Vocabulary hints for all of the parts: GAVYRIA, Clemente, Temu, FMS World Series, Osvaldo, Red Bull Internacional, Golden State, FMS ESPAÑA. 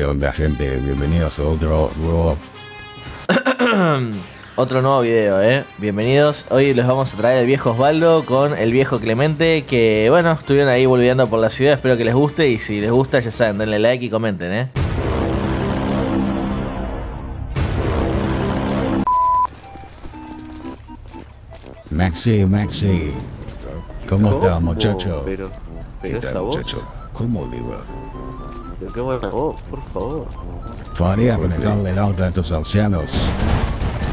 región de gente. Bienvenidos a otro nuevo... otro nuevo video, Bienvenidos. Hoy les vamos a traer el viejo Osvaldo con el viejo Clemente, que bueno, estuvieron ahí volviendo por la ciudad. Espero que les guste y si les gusta, ya saben, denle like y comenten, Maxi, ¿cómo estás, muchacho? Pero ¿qué tal, muchacho? ¿Cómo le va? Pero qué buena voz, por favor. Podría preguntarle el auto a estos ancianos.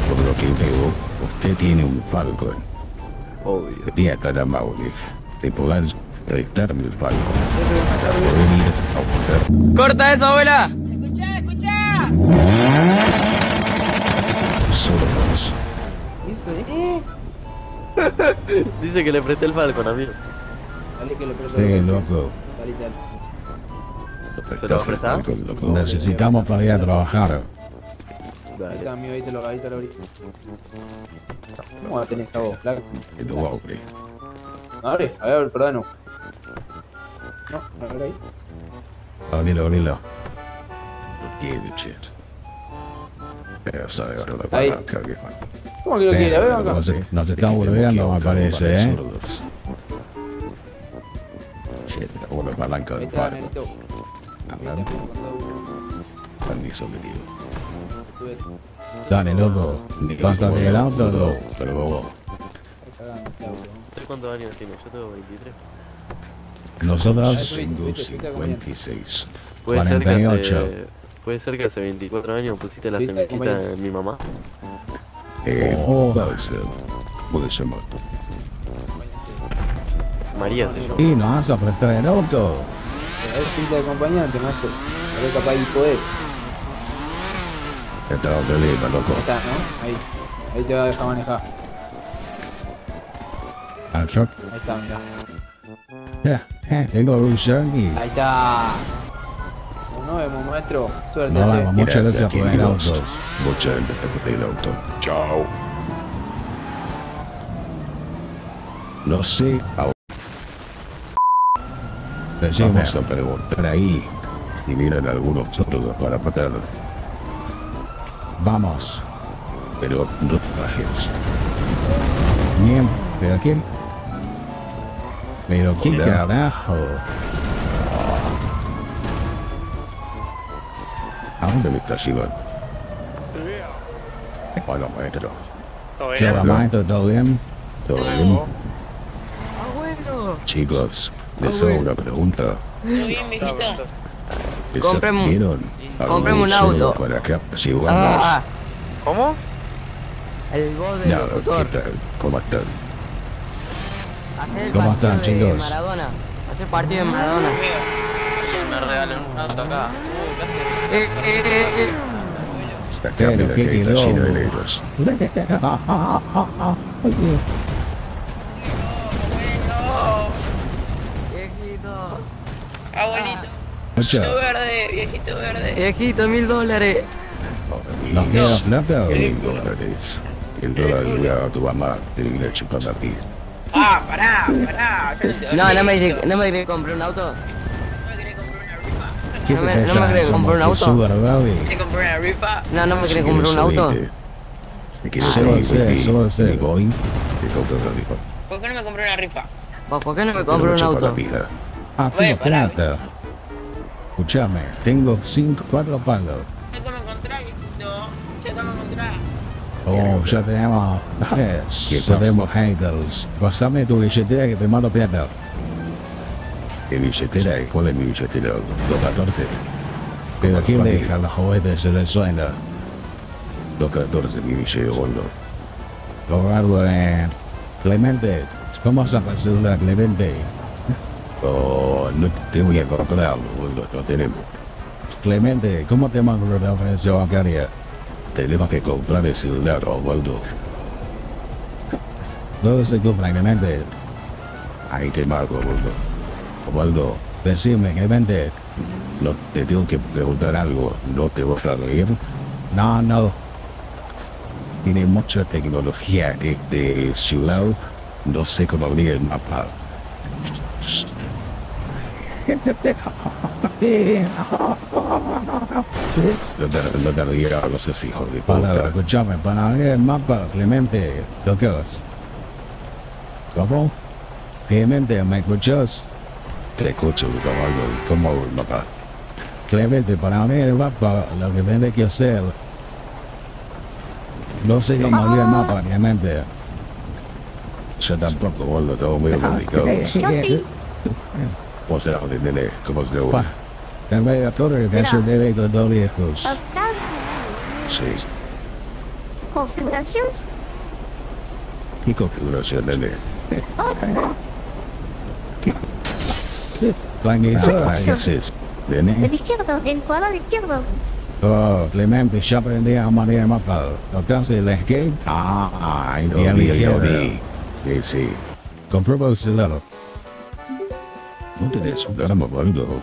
Por lo que veo, usted tiene un falcón. Obvio. Sería tan amable de poder prestarme el falcón para poder ir a buscar. ¡Corta eso, abuela! ¡Escuchá! Solo dos. Dice que le presté el falcón, amigo. Dale que le presté el falcón. ¿Se lo prestás? Necesitamos para ir a trabajar. Dale, amigo, ahí te lo abriste. ¿Cómo la tenés a vos, claro? Que lo voy a abrir. Abre, a ver, perdón. No, a ver ahí. Abrilo. No quiere, che. Pero sabe ahora la palanca que... ¿Cómo que lo quiere? A ver, acá. Nos está volviendo, me parece, Che, trabó la palanca del faro. Permiso, querido. Dale, loco, pásate el auto, loco, pero vos. ¿Cuántos años tienes? Yo tengo 23. Nosotros, 56. 48. Puede ser que hace 24 años pusiste la semillita en mi mamá. Puede ser muerto. María se llama. Y nos vas a prestar el auto. A ver, pinta de acompañante, maestro. A ver, capaz de poder. Está otro libro, loco. Está, ¿no? Ahí te va a dejar manejar. ¿Al shock? Ahí está, mira. Tengo un shiny. Ahí está. Nos vemos, maestro. Suerte. Nos vemos, muchas gracias por el auto. Muchas gracias por el auto. Chao. No sé. Les vamos a preguntar ahí si miran algunos otros para patar. Vamos. Pero no trajimos. Bien, pero ¿quién? Pero ¿quién carajo? ¿A dónde me estás llevando? Hola, maestro. ¿Todo bien? Hola, maestro, ¿todo bien? ¿Todo bien? Chicos, les hago una pregunta. Compremos un auto. Para acá, si ¿cómo? El voz del locutor. ¿Cómo están? ¿Cómo están, chicos? Hacer partido de Maradona. Me regalan un auto acá. Está lleno de negros. Abuelito. Viejito verde. Viejito, $1000. Nos queda plata. $1000. El dólar dura a tu mamá, te viene a chupar a ti. Pará. No me diré compré un auto. No me querés comprar una rifa. No me querés comprar un auto. ¿Por qué no me compré una rifa? ¿Por qué no me compré un auto? Plata. Escuchame, tengo 4 palos. Ya estamos contrados. Ya tenemos. Podemos handles. Pasame tu billetera que te mando plata. ¿Qué billetera? ¿Cuál es mi billetera? 214. Pero aquí me dejan los juguetes en el suelo. 214, mi billete, boludo. Rogarlo, Clemente. Vamos a pasar una Clemente. No te voy a cortar, lo tenemos. Clemente, ¿cómo te mando la ofensiva bancaria? Tenemos que comprar el celular, Osvaldo. ¿Dónde se compra, Clemente? Ahí te marco, Osvaldo. Osvaldo, decime, Clemente. No te tengo que preguntar algo, ¿no te vas a reír? No. Tiene mucha tecnología en este ciudad, no sé cómo abrir el mapa. No te rías, no seas hijo de puta. Escuchame, para abrir el mapa, Clemente, ¿lo quedas? ¿Cómo? Clemente, ¿me escuchas? Te escucho, caballo, ¿cómo hago el mapa? Clemente, para abrir el mapa, lo que tendré que hacer... No sé cómo abrir el mapa, Clemente. Yo tampoco, Osvaldo, todo muy complicado. Yo sí. O sea, nene, ¿cómo se llama? En media torre que hace un evento de dos viejos. Sí. ¿Configuración? ¿Qué configuración, nene? Tranquilizada, dices. ¿Nene? Del izquierdo, del cuadro del izquierdo. Oh, Clemente, ya aprendí a manejar el mapa. ¿Tocaste la escape? Ah, ahí sí, sí. Comprueba el lado. No te des un drama, boludo.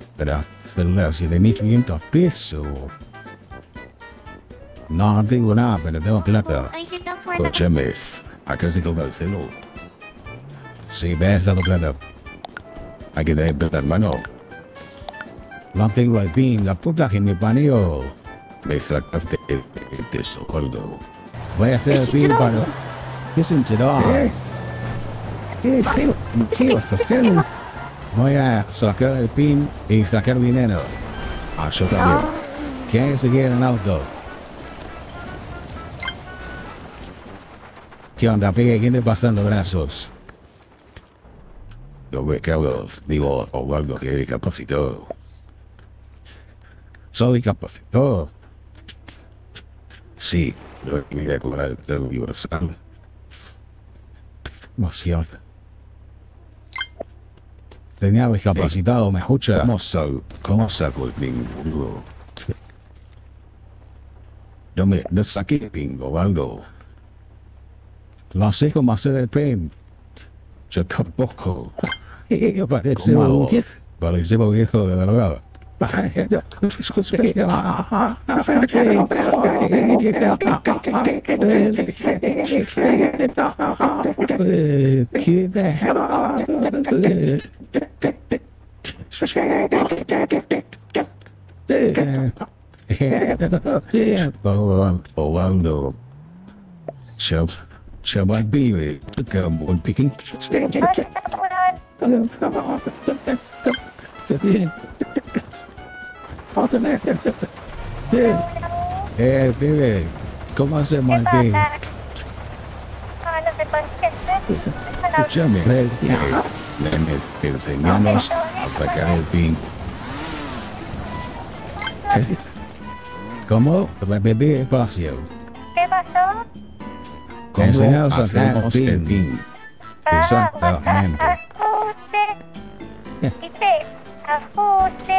Espera, celular, 7.500 pesos. No tengo nada, pero tengo plata. Escúchame, acá se toca el celular. Sí, me has dado plata. Hay que tener plata, hermano. No tengo al fin, la puta que me paneo. Me sacaste el peso, gordo. Voy a hacer el fin para... Es un chero. ¿Qué vas a hacer? Voy a sacar el pin y sacar dinero. Ah, yo también. ¿Quién se quiere en auto? ¿Qué onda, pique? ¿Quién te pasan los brazos? Los becados, digo, Osvaldo, que discapacitó. ¿Soy discapacitado? Sí, yo voy a cobrar el plan universal. No es cierto. Tenía discapacitado, ¿me escucha? ¿Cómo saco el pingo? No saqué el pingo, Osvaldo. No sé cómo hacer el pin. Yo tampoco. Parece un viejo de verdad. Osvaldo, se va el pibe, como un piquín. Pibe, ¿cómo hacemos el pibe? Escúchame, le enseñamos a sacar el pin. ¿Cómo? Repetí espacio. ¿Qué pasó? ¿Cómo hacemos el pin? Exactamente. Ajuste.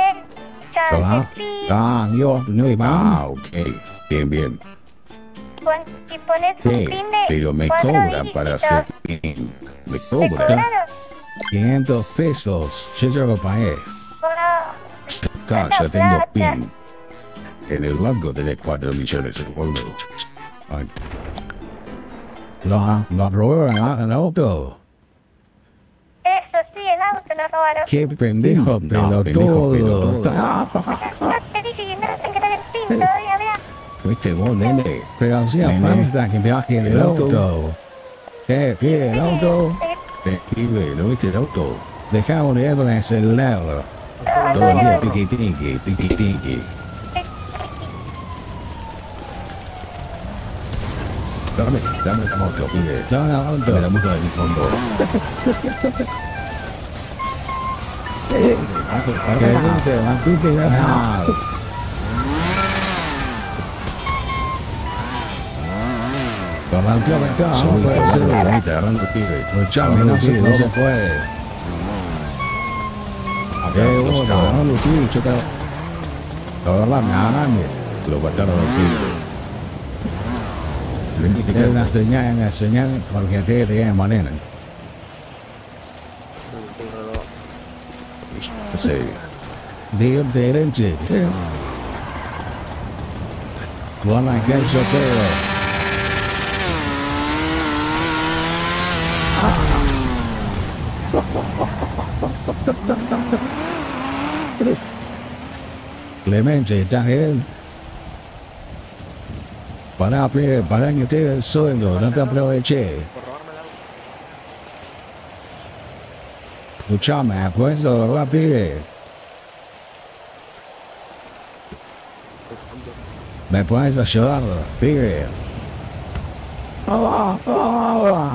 Yo no iba. Ok. Bien, bien. Si pones un pin de... Pero me cobran para hacer pin. Me cobran. 500 pesos. Yo ya lo pagué. Ya tengo pin. En el banco tenés 4 millones de euros. Lo robaron el auto. Eso sí, el auto lo robaron. Qué pendejo, pelotudo. No te dije que no tenés que tener pin todavía, vea. Fuiste vos, nene. Pero hacía falta que me bajen el auto. Pide el auto. Pide, ¿no viste el auto? Dejá un dedo en el celular. Todo el día tiqui-tiqui, tiqui-tiqui. Dame la moto, pide. Dame la moto. Dame la moto de mi fondo. No, Clemente, ¿estás bien? Pará, plebe, pará que te dé el sueldo, no te aproveché. Escuchame, ¿de acuerdo, verdad, pibe? ¿Me puedes ayudar, pibe?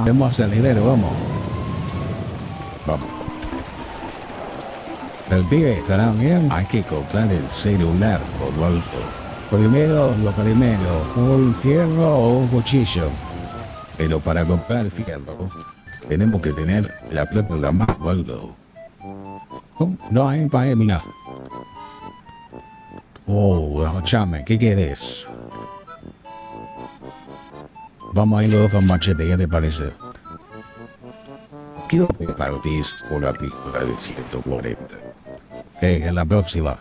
Vemos el dinero, vamos. Vamos. El pibe estará bien. Hay que comprar el celular, por primero, lo primero, un fierro o un cuchillo. Pero para comprar fierro, tenemos que tener la plata en la mano, Osvaldo. No hay para él, mira. Oh, chame, ¿qué quieres? Vamos a ir los dos con machete, ¿qué te parece? Quiero que partís una pistola de 140. En la próxima.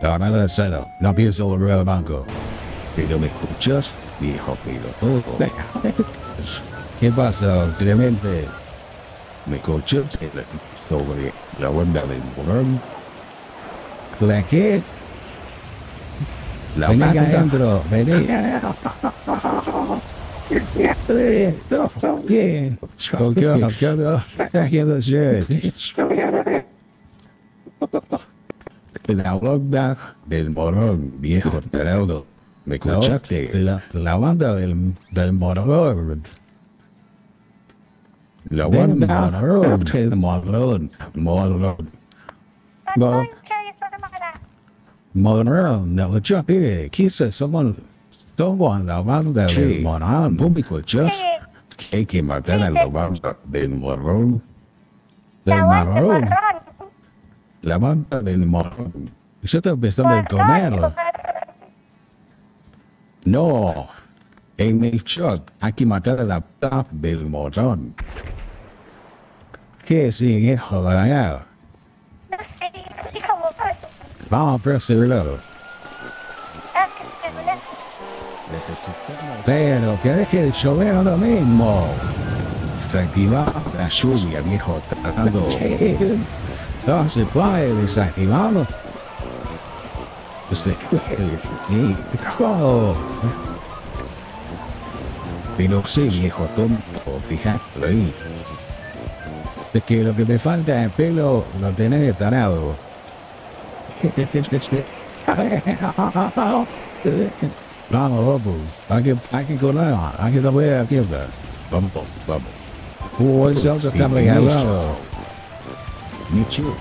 La ganada de cero, no pienso volver al banco. ¿Pero me escuchas, viejo piloto? ¿Qué pasa, Clemente? ¿Me escuchas sobre la onda del burón? ¿La qué? La vení acá adentro, vení. ¿Qué? ¿Con qué onda? ¿Qué onda? ¿Qué onda? ¿Qué onda? La banda del morón, viejo tarado. ¿Me escuchaste? La banda del morón. La banda del morón. Morón. Morón, no, yo pide, quise, somos la banda del morón. ¿No me escuchas? Hay que matar a la banda del morón. Del morón. La banda del morón. Yo estoy empezando a comer. No. En el shot hay que matar a la banda del morón. ¿Qué sigue, hijo de allá? Vamos a perseguirlo. Pero que deje de llover ahora mismo. Se activa la lluvia, viejo tarado. No se puede desactivarlo. Se puede, sí. ¡Oh! Pero sí, viejo tonto, fíjate ahí. Es que lo que te falta es pelo, lo tenés tarado. Vamos, hay que correr, hay que correr a la tienda. Vamos, vamos. Ese auto está regalado. Me too.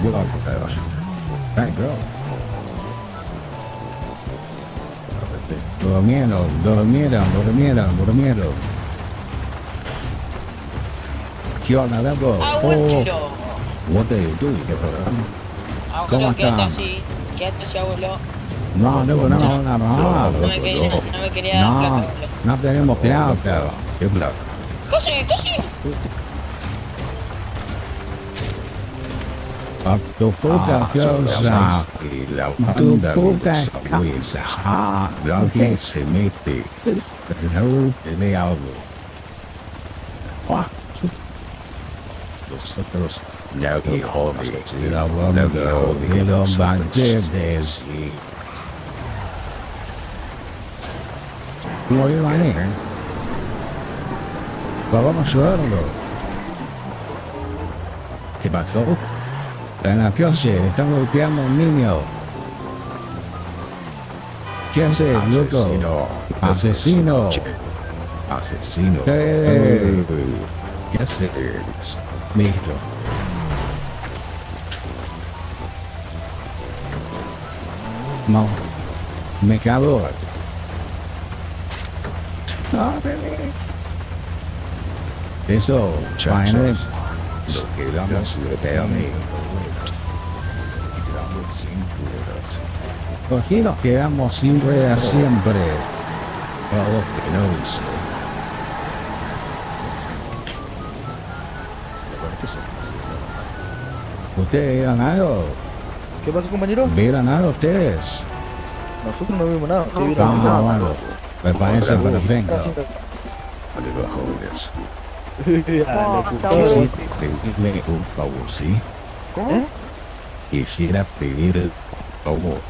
We'll all go there. Thank God. Dormieron. ¿Qué onda, loco? Oh, what are you doing? ¿Cómo están? Quédate, abuelo. No. No me quería dar plata. No tenemos plata. ¿Qué plata? Cosi. Tu puta cosa y la banda de cabeza. Lo que se mete. No tiene algo. Nosotros no que jóvenes. La banda de los banderes. No hay manera. Vamos a ayudarlo. ¿Qué pasó? La mafiosa está golpeando a un niño. ¿Qué hace, loco? Asesino. ¿Qué hace? Listo. No. Me cago. Eso, chaval. Nos quedamos reteados. ¿Por qué nos quedamos sin ruedas siempre? Todos tenemos. ¿Ustedes vieron algo? ¿Qué pasó, compañero? ¿Vieron algo ustedes? Nosotros no vimos nada. Vamos. Me parece perfecto. Vale, los jóvenes. Quisiera pedirle un favor, ¿sí? ¿Cómo? Quisiera pedir amor.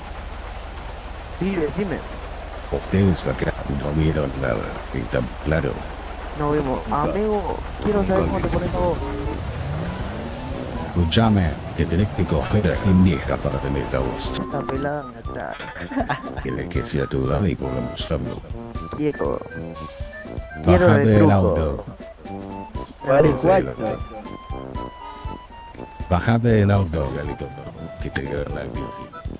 Sí, decime. Ustedes acá no vieron nada, ¿está claro? No vimos. Amigo, quiero saber cómo te pones a vos. Escuchame, que tenés que coger así vieja para tener esta voz. Está pelada en atrás. Tienes que ser tu lado y comemos algo. Viejo. Quiero del auto. Bajate del auto, Galito, que te queda la bici.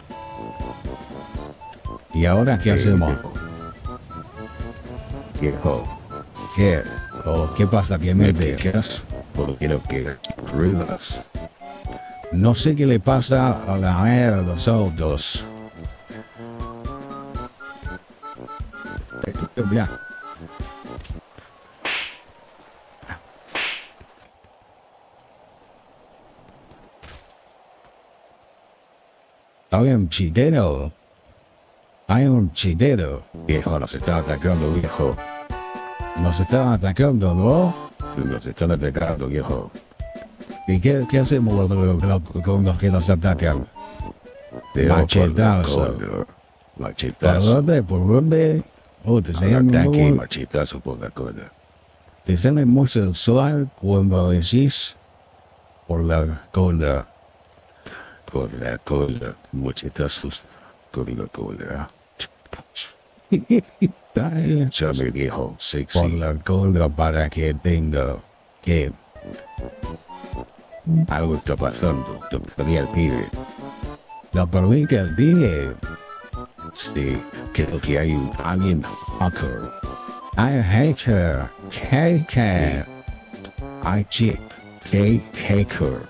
¿Y ahora qué hacemos? Viejo. ¿Qué? ¿O qué pasa que me dejas? Porque no quiero ruidos. No sé qué le pasa a la air de los autos. Hay un chitero. Hay un chitero. Viejo, nos está atacando, viejo. Nos están atacando, ¿no? Nos están atacando, viejo. ¿Y qué hacemos con los que nos atacan? Machetazo. Machetazo. ¿Por dónde? ¿Por dónde? Oh, te salen muy... Machetazo por la cola. Te sale muy sensual cuando decís... Por la cola. Por la cola. Machetazos. Por la cola. Yo me dijo sexy. Por la cola para que tenga que... Algo está pasando. Te perdí al pibe. ¿Lo perdiste al pibe? Sí, creo que hay alguien hacker. I hate her. Take her. I cheat. Take hacker.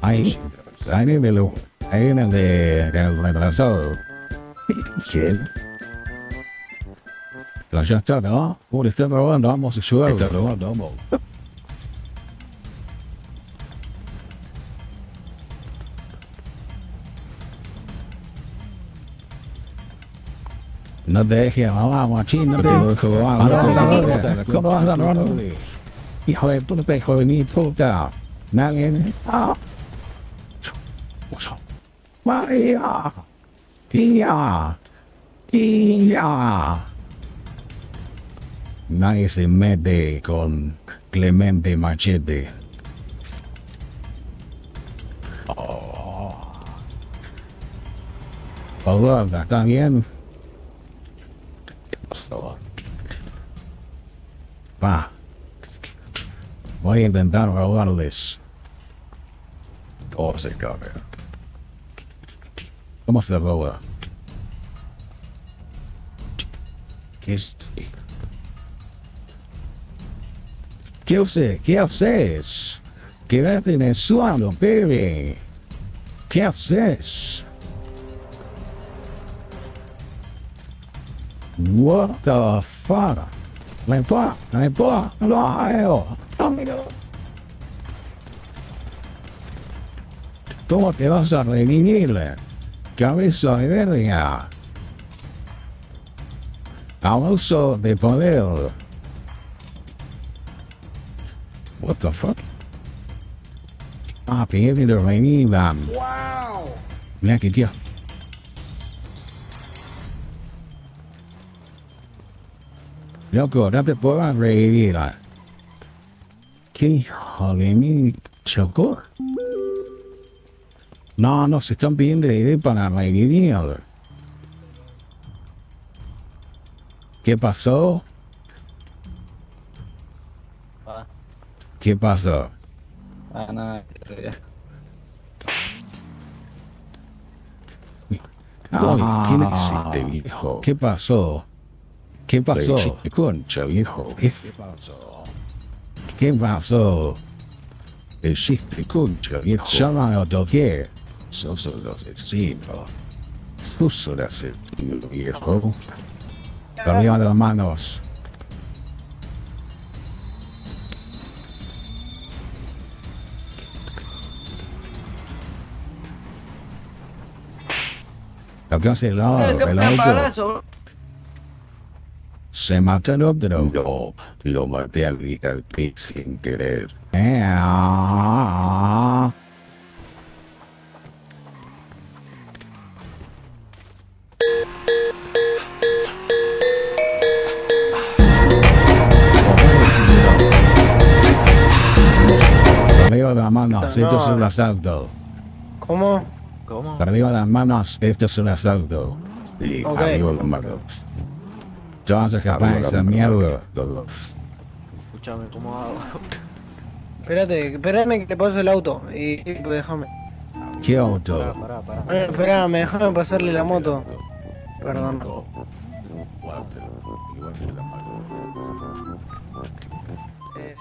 Ay, dímelo. Hay una del retrasado. ¿Quién? Ya está, ¿no? Por estar robando, vamos a ayudar. Está robando, vamos. No te dejes, mamá, machín, no te dejes, mamá. ¿Cómo vas a robar? Hijo de puta, hijo de mi puta. Nadie. María. Tía. Tía. Nadie se mete con Clemente Machete. Osvaldo, ¿está bien? Pa. Voy a intentar robarles. ¿Cómo se roba? ¿Qué es? ¿Qué haces? ¿Qué haces? Quédate en el suelo, baby. ¿Qué haces? What the fuck? No importa, no hago. ¿Cómo te vas a revivir? Cabeza de verga. Abuso de poder. What the fuck? Ah, pegué de reviva. Wow. Mira que tío. Loco, no te puedo revivir. ¿Qué hijo de mí chocó? No, no, se están pidiendo ID para revivir. ¿Qué pasó? ¿Qué pasó? Ah, nada, ¿quién existe, viejo? ¿Qué pasó? ¿Qué pasó? Concha, viejo. ¿Qué pasó? ¿Qué pasó? Existe concha, viejo. Yo no lo toqué. Sos los asesinos. Sos los asesinos, viejo. Arriba las manos. Acá se lava el auto. Se mató el otro. No, lo maté al gritar sin querer. esto es un asalto. ¿Cómo? ¿Cómo? Arriba las manos, esto es un asalto. Y arriba los manos. Te vas a escapar esa mierda. Escúchame, ¿cómo hago? Espérate, espérame que le paso el auto y pues déjame. ¿Qué auto? Pará. Espérame, déjame pasarle la moto. Perdón.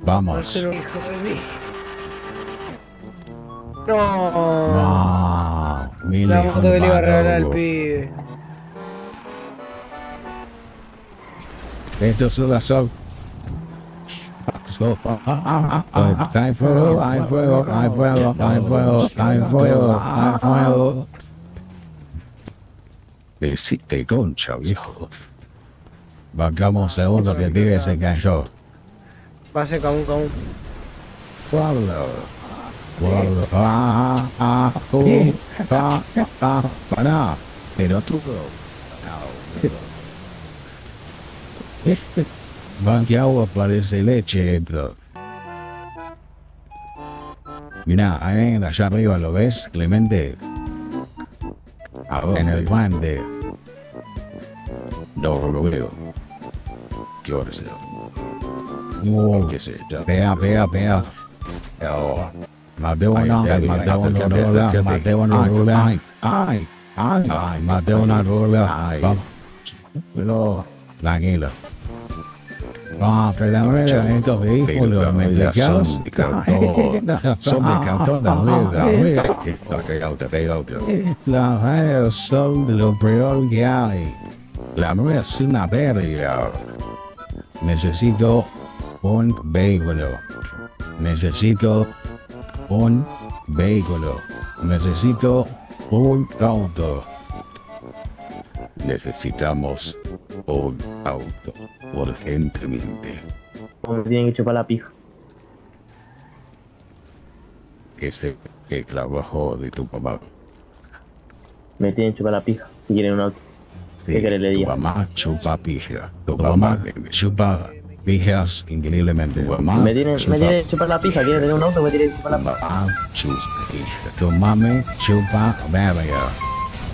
Vamos. No. La moto que le iba a regalar al pibe. Esto es una sopa. Hay fuego. Deciste concha, viejo. Bancamos un segundo que el pibe se cayó. Pase caún. Guardo. Pará. Pero tú. Banqueado parece leche, bro. Mirá, ahí, allá arriba, ¿lo ves, Clemente? En el guante. No lo veo. ¿Qué hora es? ¿Qué es esto? Pea. Mateo una rola. Ay, Mateo una rola. Ay, pero, tranquilo. Pero ahora estos vehículos medicados son de cartón de las ruedas son de lo peor que hay. La rueda es una pérdida. Necesito un vehículo. Necesito un auto. Necesitamos un auto. Urgentemente. Como bien hecho para la pija. Ese es el trabajo de tu papá. Me tienen chupa la pija. Si quieren un auto. Sí, ¿qué querés le diga? Tu mamá chupa pija. Tu mamá chupa pijas increíblemente. Me tienen chupa la pija. ¿Quieren tener un auto? Me tienen chupa la pija. Mamá chupa pija. Tu mami chupa verga.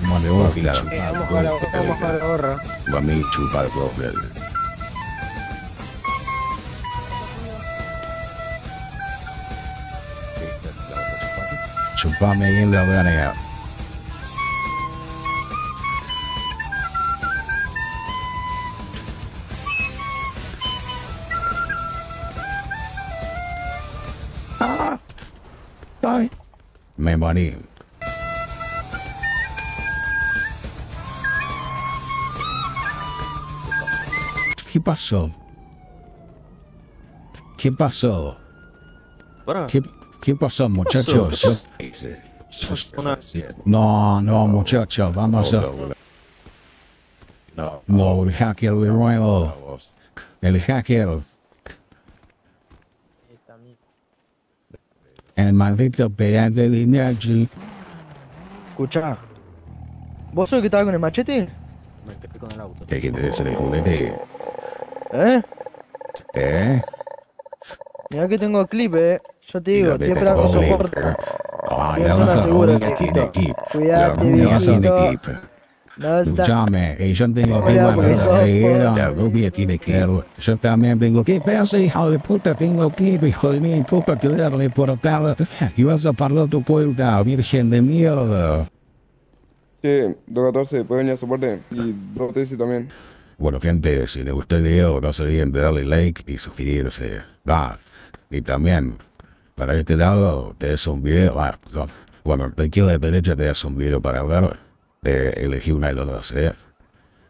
Mami chupa la gorra. Mami chupa la gorra. Chupame bien la verga. Me morí. ¿Qué pasó? ¿Qué pasó, muchachos? No, muchachos, vamos a... No, el hacker de nuevo. El hacker. El maldito pedazo de linaje. Escucha. ¿Vos sos el que estaba con el machete? Me quedé con el auto. ¿Qué quieres decir? ¿Eh? Mirá que tengo clip, Yo te digo, te esperamos soporte. Ya vas a robar aquí en equipo. Cuidado, viejito. Escuchame, yo tengo que guardar la rubia tiene que... Yo también tengo que... Pedazo hijo de puta, tengo clip, hijo de mi puta, que darle por tal. Y vas a parar tu puerta, virgen de mierda. Sí, 214, puede venir a soporte. Y 213 también. Bueno, gente, si les gustó el video, no se olviden de darle like y suscribirse. Y también... Para este lado te es un video, bueno, de aquí a la derecha te es un video para hablar, te elegí una de las dos,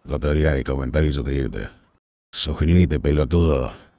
no te olvides de comentar y suscribirte. Suscríbete, pelotudo.